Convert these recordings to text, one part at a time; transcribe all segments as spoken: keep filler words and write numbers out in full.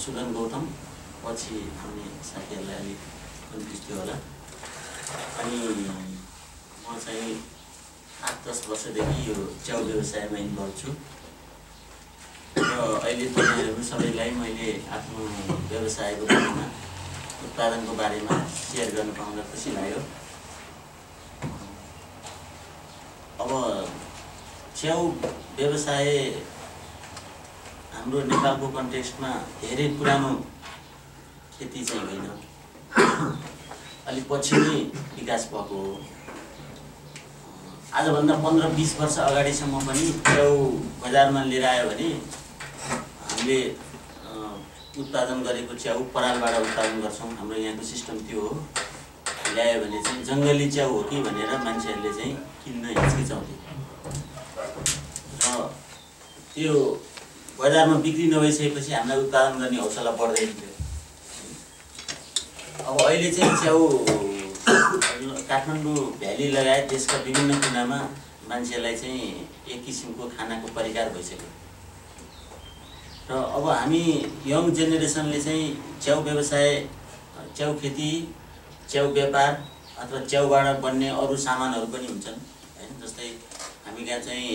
सुगन गौतम पछि हामी साथीहरुलाई अलिक कन्फ्युज थियो होला। अनि म चाहिँ आठ दस वर्षदेखि यो च्याउ व्यवसायमा इन्भल्भ छु र अहिले तपाईहरु सबैलाई मैले आफ्नो व्यवसायको बारेमा उत्पादनको बारेमा सेयर गर्न पाउँदा खुसी लाग्यो। अब च्याउ व्यवसाय हाम्रो नेपालको कन्टेक्स्टमा धेरै पुरानो खेती चाहिँ होइन, अलि पछि नै विकास भएको हो। आजभन्दा पंद्रह बीस वर्ष अगाडिसम्म पनि च्याउ बजारमा लिएर आयो भने हामीले उत्पादन गरेको च्याउ परालबाट उत्पादन गर्छौँ, हाम्रो यहाँको सिस्टम त्यो हो। ल्यायो भने चाहिँ जङ्गली च्याउ हो कि भनेर मान्छेहरूले चाहिँ किन्न हिचकिचाउँथे र त्यो बजारमा बिक्री नभइसकेपछि हामीलाई उत्पादन गर्ने हौसला बढ्दैन थियो। अब अहिले चाहिँ च्याउ काठमाडौँ भ्याली लगायत देशका विभिन्न कुनामा मान्छेलाई चाहिँ एक किसिमको खानाको परिकार भइसक्यो र अब हामी यङ जेनेरेसनले चाहिँ च्याउ व्यवसाय, च्याउ खेती, च्याउ व्यापार अथवा च्याउबाट बन्ने अरू सामानहरू पनि हुन्छन् हैन। जस्तै हामी यहाँ चाहिँ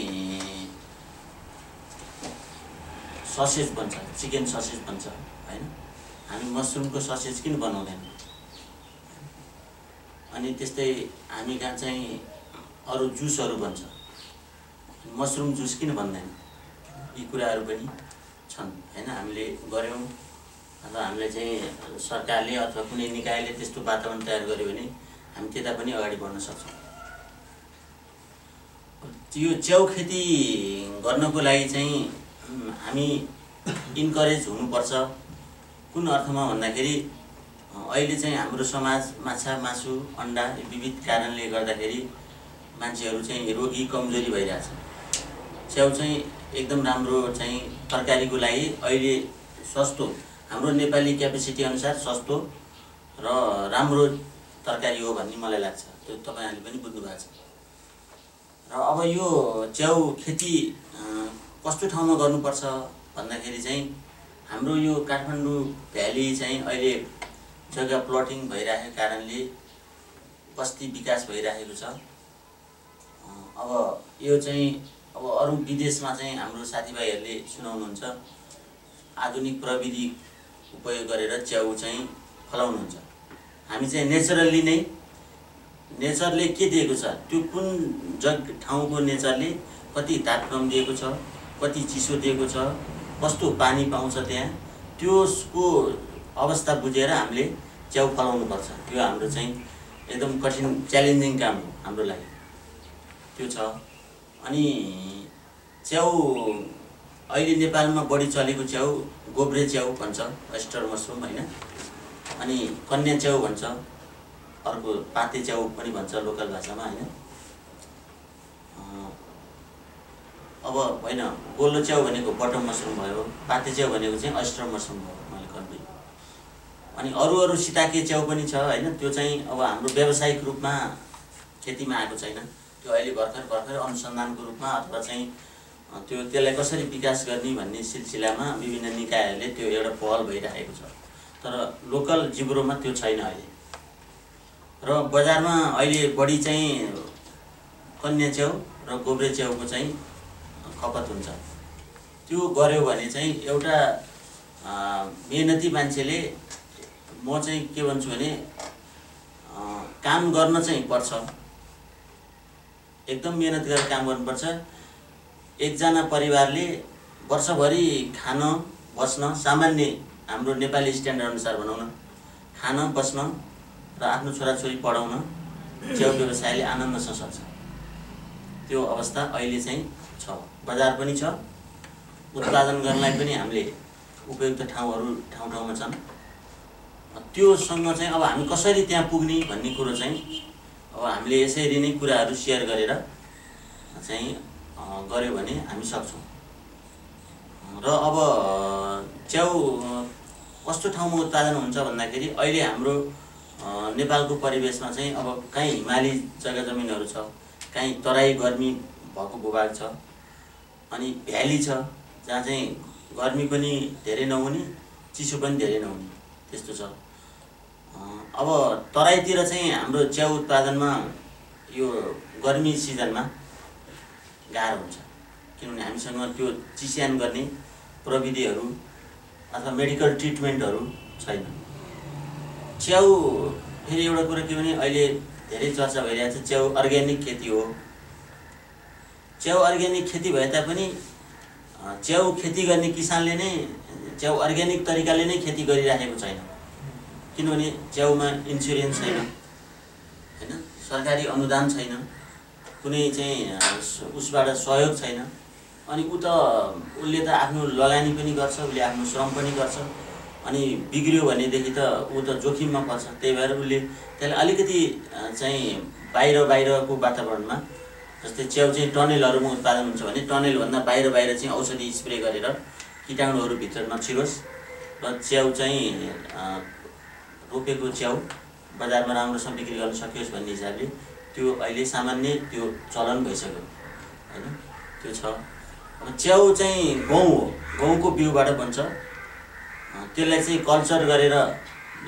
ससेज बन्छ, चिकन ससेज बन्छ हैन, हामी मसरुमको ससेज किन बनाउँदैन। अनि त्यस्तै हामी कहाँ चाहिँ अरू जुसहरू बन्छ, मसरुम जुस किन भन्दैन। यी कुराहरू पनि छन् हैन, हामीले गर्यौँ अथवा हामीले चाहिँ सरकारले अथवा कुनै निकायले त्यस्तो वातावरण तयार गर्यो भने हामी त्यता पनि अगाडि बढ्न सक्छौँ। यो च्याउ खेती गर्नको लागि चाहिँ हामी इन्करेज हुनुपर्छ। कुन अर्थमा भन्दाखेरि अहिले चाहिँ हाम्रो समाज माछा मासु अंडा विविध कारणले गर्दाखेरि मान्छेहरू चाहिँ रोगी कमजोरी भइरहेछ। च्याउ चाहिँ एकदम राम्रो चाहिँ तरकारीको लागि अहिले सस्तो, हाम्रो नेपाली क्यापेसिटी अनुसार सस्तो र राम्रो तरकारी हो भन्ने मलाई लाग्छ। त्यो तपाईहरुले पनि बुझ्नु भएको छ। र अब यो च्याउ खेती कस्तो ठाउँमा गर्नुपर्छ भन्दाखेरि चाहिँ हाम्रो यो काठमाडौँ भ्याली चाहिँ अहिले जग्गा प्लटिङ भइरहेको कारणले बस्ती विकास भइरहेको छ। अब यो चाहिँ अब अरू विदेशमा चाहिँ हाम्रो साथीभाइहरूले सुनाउनुहुन्छ, आधुनिक प्रविधि उपयोग गरेर च्याउ चाहिँ फलाउनुहुन्छ। हामी चाहिँ नेचुरली नै, नेचरले के दिएको छ, त्यो कुन जग्गा ठाउँको नेचरले कति तापक्रम दिएको छ, कति चिसो दिएको छ, कस्तो पानी पाउँछ त्यहाँ, त्यसको अवस्था बुझेर हामीले च्याउ फलाउनु पर्छ। त्यो हाम्रो चाहिँ एकदम कठिन च्यालेन्जिङ काम हो हाम्रो लागि, त्यो छ। अनि च्याउ अहिले नेपालमा बढी चलेको च्याउ गोब्रे च्याउ भन्छ, ओइस्टर मसरुम हैन, अनि कन्या च्याउ भन्छ, अर्को पाते च्याउ पनि भन्छ लोकल भाषामा हैन। अब होइन, गोलो च्याउ भनेको बटम मसरुम भयो, पाते च्याउ भनेको चाहिँ ओइस्टर मसरुम भयो मैले कन्फर्म। अनि अरू अरू सिताके च्याउ पनि छ हैन, त्यो चाहिँ अब हाम्रो व्यावसायिक रूपमा खेतीमा आएको छैन। त्यो अहिले भर्खर भर्खर अनुसन्धानको रूपमा अथवा चाहिँ त्यो त्यसलाई कसरी विकास गर्ने भन्ने सिलसिलामा विभिन्न निकायहरूले त्यो एउटा पहल भइरहेको छ, तर लोकल जिब्रोमा त्यो छैन अहिले। र बजारमा अहिले बढी चाहिँ कन्या च्याउ र गोब्रे च्याउको चाहिँ खपत हुन्छ। त्यो गर्यो भने चाहिँ एउटा मेहनती मान्छेले, म चाहिँ के भन्छु भने काम गर्न चाहिँ पर्छ, एकदम मेहनत गरेर काम गर्नुपर्छ। एकजना परिवारले वर्षभरि खान बस्न, सामान्य हाम्रो नेपाली स्ट्यान्डर्ड अनुसार भनौँ न, खान बस्न र आफ्नो छोराछोरी पढाउन च्याउ व्यवसायले आनन्दसँग सक्छ। त्यो अवस्था अहिले चाहिँ छ। बजार पनि छ, उत्पादन गर्नलाई पनि हामीले उपयुक्त ठाउँहरू ठाउँ ठाउँमा छन्। त्योसँग चाहिँ अब हामी कसरी त्यहाँ पुग्ने भन्ने कुरो चाहिँ अब हामीले यसरी नै कुराहरू सेयर गरेर चाहिँ गर्यो भने हामी सक्छौँ। र अब च्याउ कस्तो ठाउँमा उत्पादन हुन्छ भन्दाखेरि अहिले हाम्रो नेपालको परिवेशमा चाहिँ अब कहीँ हिमाली जग्गा जमिनहरू छ, कहीँ तराई गर्मी भएको भूभाग छ, अनि भ्याली छ जहाँ चाहिँ गर्मी पनि धेरै नहुने चिसो पनि धेरै नहुने त्यस्तो छ। अब तराईतिर चाहिँ हाम्रो चिया उत्पादनमा यो गर्मी सिजनमा गाह्रो हुन्छ किनभने हामीसँग त्यो चिस्यान गर्ने प्रविधिहरू अथवा मेडिकल ट्रिटमेन्टहरू छैन। च्याउ फेरि एउटा कुरा के भने अहिले धेरै चर्चा भइरहेछ च्याउ अर्ग्यानिक खेती हो। च्याउ अर्ग्यानिक खेती भए तापनि च्याउ खेती गर्ने किसानले नै च्याउ अर्ग्यानिक तरिकाले नै खेती गरिराखेको छैन किनभने च्याउमा इन्स्योरेन्स छैन, हैन सरकारी अनुदान छैन, कुनै चाहिँ उसबाट सहयोग छैन। अनि उ त उसले त आफ्नो लगानी पनि गर्छ, उसले आफ्नो श्रम पनि गर्छ, अनि बिग्रियो भनेदेखि त ऊ त जोखिममा पर्छ। त्यही भएर उसले त्यसलाई अलिकति चाहिँ बाहिर बाहिरको वातावरणमा जस्तै च्याउ चाहिँ टनेलहरूमा उत्पादन हुन्छ भने टनेलभन्दा बाहिर बाहिर चाहिँ औषधि स्प्रे गरेर कीटाणुहरू भित्रमा छिरोस् र च्याउ चाहिँ रोपेको च्याउ बजारमा राम्रोसँग बिक्री गर्न सकियोस् भन्ने हिसाबले त्यो अहिले सामान्य त्यो चलन भइसक्यो, हैन। त्यो छ। अब च्याउ चाहिँ गहुँ हो, गहुँको बिउबाट बन्छ, त्यसलाई चाहिँ कल्चर गरेर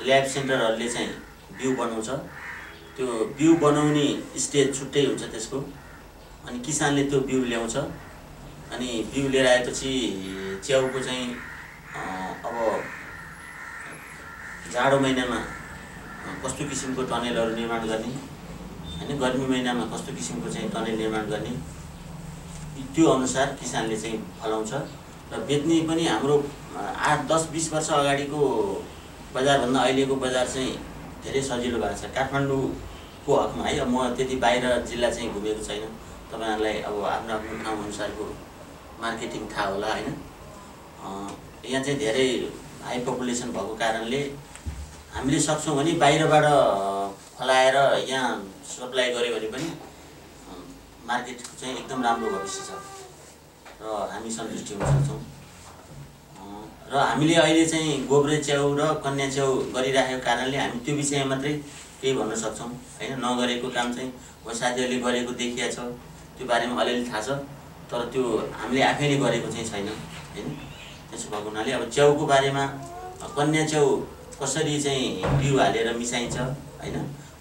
ल्याब सेन्टरहरूले चाहिँ बिउ बनाउँछ। त्यो बिउ बनाउने स्टेज छुट्टै हुन्छ त्यसको, अनि किसानले त्यो बिउ ल्याउँछ, अनि बिउ लिएर आएपछि च्याउको चाहिँ अब जाडो महिनामा कस्तो किसिमको टनेलहरू निर्माण गर्ने, हैन, गर्मी महिनामा कस्तो किसिमको चाहिँ टनेल निर्माण गर्ने, त्यो अनुसार किसानले चाहिँ फलाउँछ र बेच्ने पनि। हाम्रो आठ दस बीस वर्ष अगाडिको बजारभन्दा अहिलेको बजार चाहिँ धेरै सजिलो भएको छ काठमाडौँको हकमा, है। अब म त्यति बाहिर जिल्ला चाहिँ घुमेको छैन, तपाईँहरूलाई अब आफ्नो आफ्नो ठाउँ अनुसारको मार्केटिङ थाहा होला, हैन। यहाँ चाहिँ धेरै हाई पपुलेसन भएको कारणले हामीले सक्छौँ भने बाहिरबाट फलाएर यहाँ सप्लाई गऱ्यो भने पनि मार्केटको चाहिँ एकदम राम्रो भविष्य छ र हामी सन्तुष्टि हुन सक्छौँ। र हामीले अहिले चाहिँ गोब्रे च्याउ र कन्या च्याउ गरिराखेको कारणले हामी त्यो विषयमा मात्रै केही भन्न सक्छौँ, हैन। नगरेको काम चाहिँ हो साथीहरूले गरेको देखिया छ, त्यो बारेमा अलिअलि थाहा छ, तर त्यो हामीले आफैले गरेको चाहिँ छैन, हैन। त्यसो भएको हुनाले अब च्याउको बारेमा कन्या च्याउ कसरी चाहिँ बिउ हालेर मिसाइन्छ, हैन,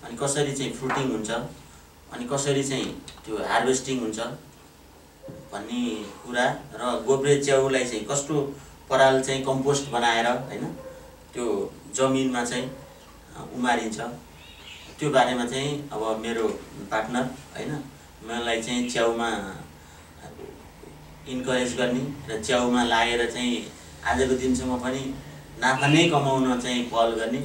अनि कसरी चाहिँ फ्रुटिङ हुन्छ, अनि कसरी चाहिँ त्यो हार्भेस्टिङ हुन्छ भन्ने कुरा र गोब्रे च्याउलाई चाहिँ कस्तो पराल चाहिँ कम्पोस्ट बनाएर, हैन, त्यो जमिनमा चाहिँ उमारिन्छ, त्यो बारेमा चाहिँ अब मेरो पार्टनर, हैन, मलाई चाहिँ च्याउमा इन्करेज गर्ने र च्याउमा लागेर चाहिँ आजको दिनसम्म पनि नाफा नै कमाउन चाहिँ पहल गर्ने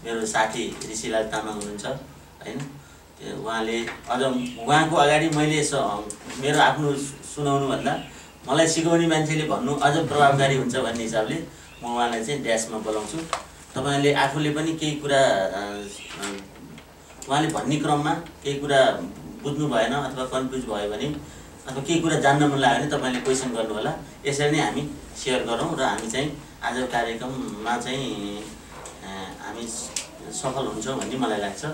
मेरो साथी ऋषिलाल तामाङ हुनुहुन्छ, हैन। उहाँले अझ उहाँको अगाडि मैले मेरो आफ्नो सुनाउनुभन्दा मलाई सिकाउने मान्छेले भन्नु अझ प्रभावकारी हुन्छ भन्ने हिसाबले म उहाँलाई चाहिँ ड्यासमा बोलाउँछु। तपाईँले आफूले पनि केही कुरा उहाँले भन्ने क्रममा केही कुरा बुझ्नु भएन अथवा कन्फ्युज भयो भने अथवा केही कुरा जान्न मन लाग्यो भने तपाईँले क्वेसन गर्नुहोला। यसरी नै हामी सेयर गरौँ र हामी चाहिँ आजको कार्यक्रममा चाहिँ हामी सफल हुन्छौँ भन्ने मलाई लाग्छ।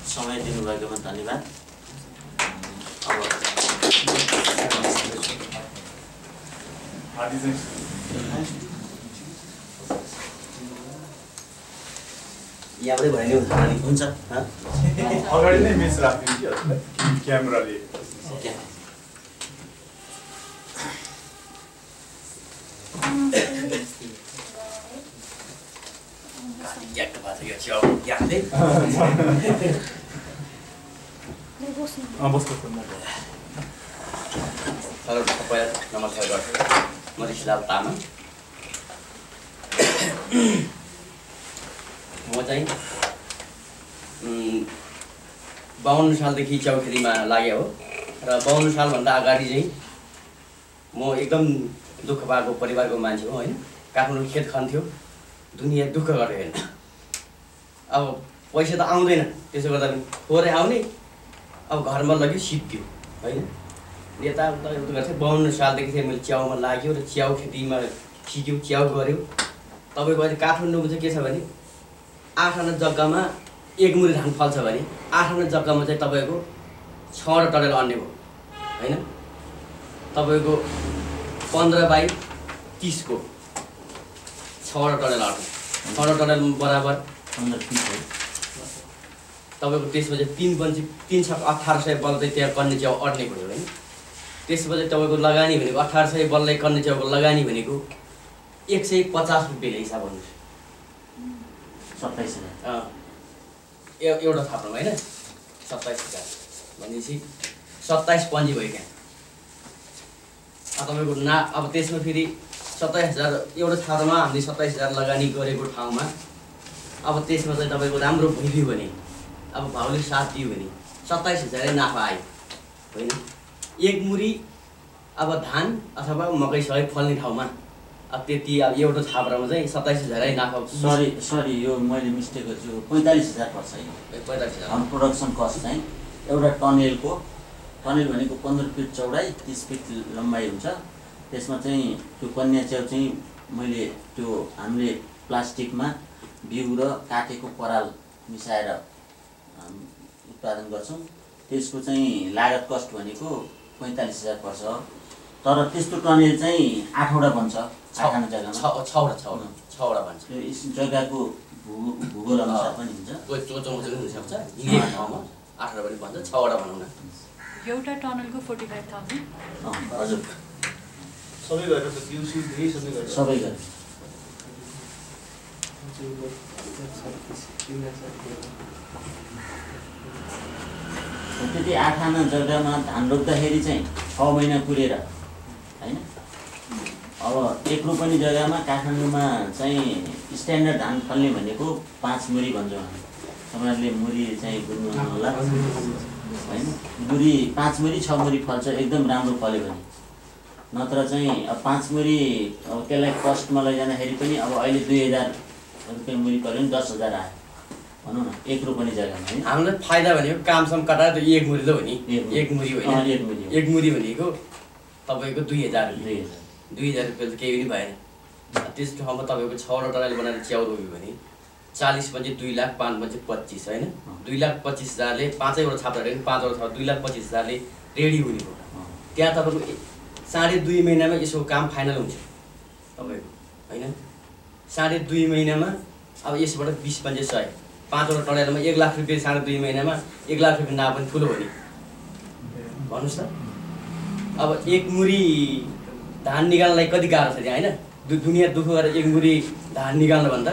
समय दिनुभएकोमा धन्यवाद। अब यहाँबाटै भयो नि, हुन्छ। अगाडि नै मेस राखिदिन्छु कि क्यामेराले। हेलो सबैलाई नमस्कार गर्छु। म ऋषिलाल तामाङ। म चाहिँ बाउन्न सालदेखि च्याउ खेतीमा लाग्यो हो र बाउन्न सालभन्दा अगाडि चाहिँ म एकदम दुःख पाएको परिवारको मान्छे हो, होइन। काठमाडौँ खेत खन्थ्यो, दुनियाँ दुःख गऱ्यो, होइन। अब पैसा त आउँदैन, त्यसो गर्दा पनि थोरै आउने, अब घरमा लग्यो सिद्धियो, होइन। यताउता यस्तो गर्छ। बाउन्न सालदेखि चाहिँ मैले च्याउमा लाग्यो र च्याउ खेतीमा सिक्यो, च्याउ गऱ्यो। तपाईँको अहिले काठमाडौँको चाहिँ के छ भने आठ आना जग्गामा एक मुरी धान फल्छ भने आठ आना जग्गामा चाहिँ तपाईँको छवटा टनेल अन्ने भयो, होइन। तपाईँको पन्ध्र बाई तिसको छ छवटा टनेल आटो छवटा टनेल बराबर तब को तेस बजे तीन पंची तीन छक अठारह सौ बल तैयार करने च्याउ अट्ने पड़े है तेस बजे तब को लगानी अठारह सौ बल करने च्याउ को लगानी एक सौ पचास रुपये हिसाब कर सत्ताइस हजार एवं थाप्न है सत्ताइस हजार भाई सत्ताइस पंजी भैया तब को ना अब तेस में फिर सत्ताइस हजार एउटा छातामा हामीले सत्ताइस हजार लगानी गरेको ठाउँमा अब त्यसमा चाहिँ तपाईको राम्रो भइदियो भने अब भाउले साथ दियो भने सत्ताइस हजार नाफा आयो हैन। एक मुरी अब धान अथवा मकै सबै फल्ने ठाउँमा अब त्यति अब एउटा छाप्रामा चाहिँ सत्ताइस हजार नाफा। सरी सरी यो मैले मिस्टेक गर्छु पैंतालीस हजार पर्छ यो पैंतालीस हजार हाम्रो प्रोडक्सन कस्ट चाहिँ एउटा टनेलको टनेल भनेको पंद्रह फिट चौडाई तीस फिट लम्बाई हुन्छ। त्यसमा चाहिँ त्यो कन्या च्याउ चाहिँ मैले त्यो हामीले प्लास्टिकमा बिउ र काटेको पराल मिसाएर उत्पादन गर्छौं। त्यसको चाहिँ लागत कस्ट भनेको पैंतालीस हजार पर्छ। तर त्यस्तो टनेल चाहिँ आठवटा बन्छ छखाना जग्गामा छवटा छवटा छवटा बन्छ। त्यो जग्गाको भूगोल अनुसार पनि हुन्छ आठवटा पनि बन्छ छवटा बनाउन एउटा टनेलको पैंतालीस हजार। हजुर सबै गरेर त क्यूसी धेरै सबै गरेर सबै गरेर त्यति आठाना जग्गामा धान रोप्दाखेरि चाहिँ छ महिना पुरेर हैन। अब एक रोपनी जग्गामा काठमाडौँमा चाहिँ स्ट्यान्डर्ड धान फल्ने भनेको पाँच मुरी भन्छौँ हामी। तपाईहरुले मुरी चाहिँ बुझ्नु होला हैन। मुरी पाँच मुरी छ मुरी फल्छ एकदम राम्रो फल्यो भने। नत्र चाहिँ अब पाँच मुरी अब त्यसलाई कस्टमा लैजाँदाखेरि पनि अब अहिले दुई हजार रुपियाँ मुरी पऱ्यो नि दस हजार आयो भनौँ न एक रोपनी जग्गामा। हामीलाई फाइदा भनेको कामसम कटाएर त्यो एक मुरी त हो नि एक मुरी होइन एक मुरी एक मुरी भनेको तपाईँको दुई हजार दुई हजार दुई हजार रुपियाँ त केही पनि भएन। त्यस ठाउँमा तपाईँको छवटा टनेल बनाएर च्याउ रोप्यो भने चालीस बजे दुई लाख पाँच बजे पच्चिस होइन दुई लाख पच्चिस हजारले पाँचैवटा छाप्दा पाँचवटा छाप दुई लाख पच्चिस हजारले रेडी हुने हो। त्यहाँ तपाईँको साढ़े दुई महीना में इसको काम फाइनल हो तब साढ़े दुई महीना में अब इसबाट बीस पंजे सौ पांचवटा टनेल में एक लाख रुपये साढ़े दुई महीना में एक लाख रुपये नाप ठूल होने भन्नुस् त। अब एक मुरी धान निकाल्नलाई कति गाह्रो छ हैन। दुनिया दुःख गरेर एक मुरी धान निकाल्नु भन्दा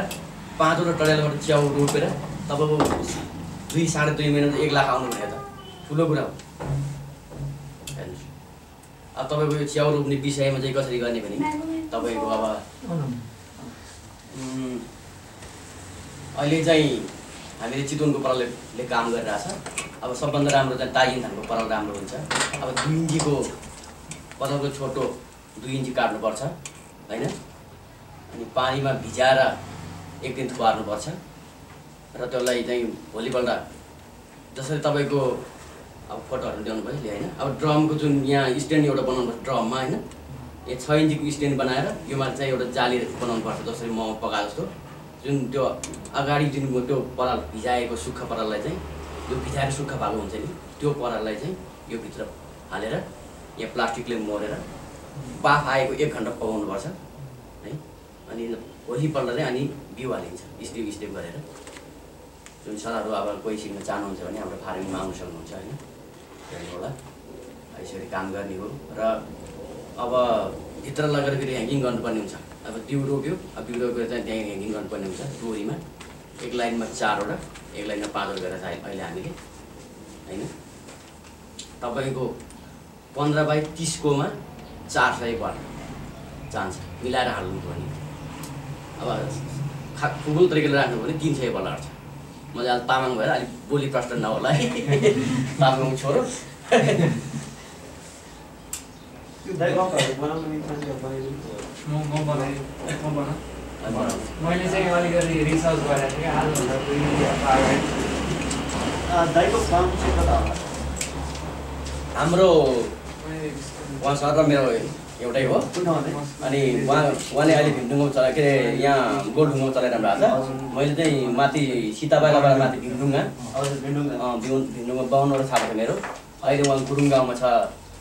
पांचवटा टनेलबाट च्याउ रोपेर तब दुई साढ़े दुई महीना में एक लाख आउनु भने त ठूलो कुरा हो। अब तपाईको च्याउ रोप्ने विषयमा चाहिँ कसरी गर्ने भने तपाईको अब अहिले चाहिँ हामीले चितवनको परालले काम गरिरहेछ। अब सबभन्दा राम्रो चाहिँ तागिन धानको पराल राम्रो हुन्छ। अब दुई इन्चीको परालको छोटो दुई इन्ची काट्नुपर्छ हैन। अनि पानीमा भिजाएर एक दिन थुपार्नुपर्छ र त्यसलाई चाहिँ भोलिपल्ट जसरी तपाईको अब फोटोहरु ल्याउनु पर्छ हैन। अब ड्रमको जुन यहाँ स्ट्यान्ड एउटा बनाउनु पर्छ ड्रममा हैन। यो छ इन्चको स्ट्यान्ड बनाएर यो मा चाहिँ एउटा जाली बनाउनु पर्छ जसरी म पका जस्तो जुन त्यो अगाडि जुन त्यो पराल भिजाएको सुक्खा पराललाई चाहिँ यो भिजाएर सुक्खा भाग हुन्छ नि त्यो पराललाई चाहिँ यो भित्र हालेर यहाँ प्लास्टिकले मोडेर बाफ आएको एक घण्टा पकाउनु पर्छ है। अनि भोलिपल्ट चाहिँ अनि बिउ हालिन्छ स्टेप स्टेप गरेर। जुन सरहरु अब कोही सिक्न चाहनुहुन्छ भने हाम्रो फार्मिङमा आउन सक्नुहुन्छ हैन। होला यसरी काम गर्ने हो र अब भित्र लगेर फेरि ह्याङ्गिङ गर्नुपर्ने हुन्छ। अब बिउ रोप्यो अब बिउ रोपेर चाहिँ त्यहाँ ह्याङ्गिङ गर्नुपर्ने हुन्छ डोरीमा एक लाइनमा चारवटा एक लाइनमा पाँचवटा गरेर चाहिँ अहिले हामीले हैन तपाईको पंद्रह बाई तीस कोमा चार सौ पर्छ जान्छ मिलाएर हाल्नु पर्ने। अब खुबुल तरिकाले राख्नु भने तीन सौ बल हाल्छ। म आज तामाङ भएर अलि बोली प्रष्ट नहोला है तामाङ छोरो। मैले चाहिँ अलिकति रिसर्च गरेको थिएँ आजभन्दा दुई दिन हाम्रो उहाँ सर र मेरो एउटै हो अनि उहाँ उहाँले अहिले भिमढुङ्गामा चला के अरे यहाँ गोलढुङ्गामा चलाइरहनु भएको छ। मैले चाहिँ माथि सीताबाइलाबाट माथि भिमढुङ्गा भिमढुङ्गा भिमढुङ्गा बाउन्नवटा छाप छ मेरो। अहिले उहाँ गुरुङ गाउँमा छ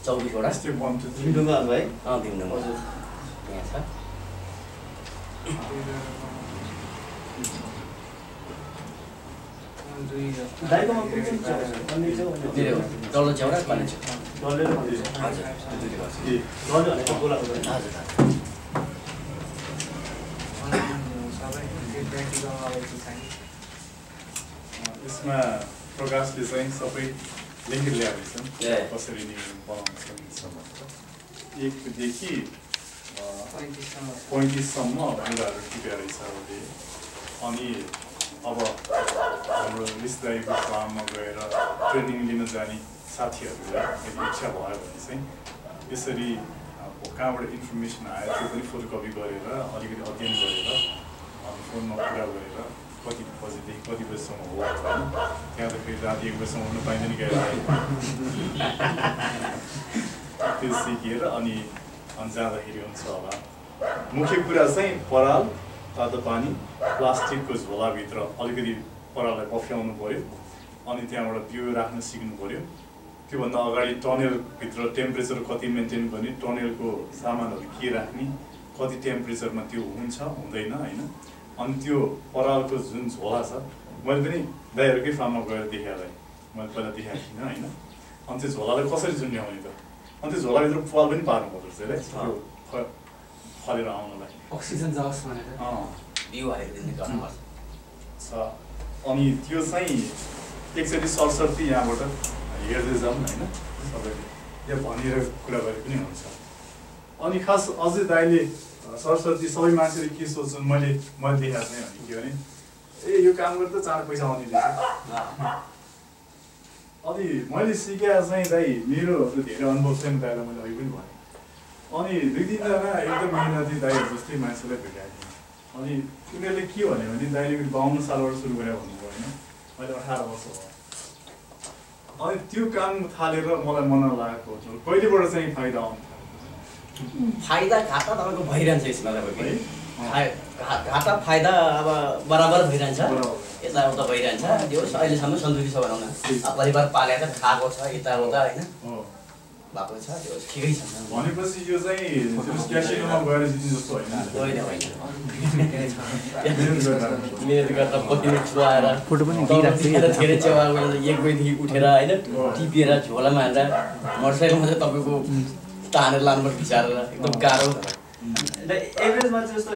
चौबिसवटा भिमढुङ्गा है भिमढुङ्गा यहाँ छ। यसमा प्रकाशले चाहिँ सबै लेखेर ल्याएको छ कसरी नि बनाउन सकिन्छ एक देखि पैंतीस सम्म भन्दाहरु टिपेर हिसाबले अनि अब हाम्रो विस्तारै काममा गएर ट्रेनिङ लिन जाने साथीहरुलाई इच्छा भयो भने चाहिँ यसरी कहाँबाट इन्फर्मेसन आयो त्यो पनि फोटोकपी गरेर अलिकति अध्ययन गरेर फोनमा कुरा गरेर कति बजेदेखि कति बजीसम्म हो त्यहाँ त फेरि राति एक बजीसम्म हुन पाइँदैन गएर त्यो सिकेर अनि अनि जाँदाखेरि हुन्छ होला। मुख्य कुरा चाहिँ पराल तातो पानी प्लास्टिकको झोलाभित्र अलिकति पराललाई पफ्याउनु पऱ्यो अनि त्यहाँबाट बिउ राख्न सिक्नु पऱ्यो। त्योभन्दा अगाडि टनेलभित्र टेम्परेचर कति मेन्टेन गर्ने टनेलको सामानहरू के राख्ने कति टेम्परेचरमा त्यो हुन्छ हुँदैन हैन अनि त्यो परालको जुन झोला छ मैले पनि दाइहरूकै फार्ममा गएर देखाएँ मैले पहिला देखाएको थिइनँ हैन अनि त्यो झोलालाई कसरी झुन्ड्याउने त अनि त्यो झोलाभित्र पाल पनि पार्नु पर्दो रहेछ है फलेर आउनलाई अक्सिजन जाओस् भनेर अँ बिउ हालिदिने गर्नुपर्छ छ अनि त्यो चाहिँ एकचोटि सरसर्ती यहाँबाट हेर्दै जाउँ हैन सबैले यो भनेर कुरा गरे पनि हुन्छ। अनि खास अझै दाइले सरस्वती सबै मान्छेले के सोच्छन् मैले मैले देखाएको छैन भने के भने ए यो काम गर्दा चाँडो पैसा आउने रहेछ। अनि मैले सिकाए चाहिँ दाइ मेरो धेरै अनुभव छैन दाइलाई मैले अघि पनि भनेँ अनि दुई तिनजना एकदम मेहनती दाइ जस्तै मान्छेलाई भेटाएँ अनि उनीहरूले के भन्यो भने दाइले मैले बाउन्न सालबाट सुरु गरे भन्नुभयो होइन मैले अठार वर्ष भयो अनि त्यो काम थालेर मलाई मन लागेको हो कहिलेबाट चाहिँ फाइदा आउँछ फाइदा घाटा तब भइरहन्छ इसमें घाटा फाइदा अब बराबर भइरहन्छ यताउता भइरहन्छ त्यो अहिलेसम्म सन्तुष्टि छ भनौं न परिवार पालेर खाएको छ यताउता हैन भएको छ त्यो ठिकै छ भनेपछि यो चाहिँ क्यासिनोमा गएर जित्ने जस्तो हैन हैन मेरो गर्दा पतिले छुवाएर फोटो पनि दिइराखेर धेरै चेवारमा एक बजीदेखि उठेर हैन टिपेर झोलामा हाल्दा मोटरसाइकलमा चाहिँ तपाईको तानेर लानुपर्छ विचारेर एकदम गाह्रो एभरेजमा जस्तो